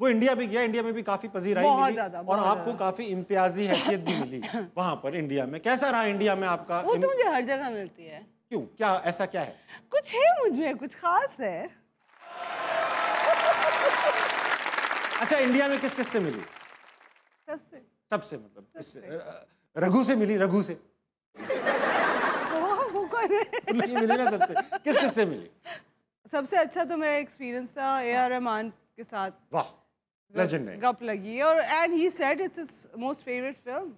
वो इंडिया भी गया, इंडिया में भी काफी पजीराई मिली और आपको काफी इम्तियाजी हैसियत भी मिली वहाँ पर इंडिया में। कैसा रहा इंडिया में आपका? वो तो मुझे हर जगह मिलती है। क्यों, क्या ऐसा क्या है? कुछ है मुझमें, कुछ खास है। अच्छा, इंडिया में किस किस से मिली? सबसे। सबसे मतलब रघु से मिली? रघु से वो कौन है? मिली ना सबसे। किस किस से मिली? सबसे अच्छा तो मेरा एक्सपीरियंस था AR रहमान के साथ। वाह, लेजेंडरी। गप लगी और and he said it's his most favourite film.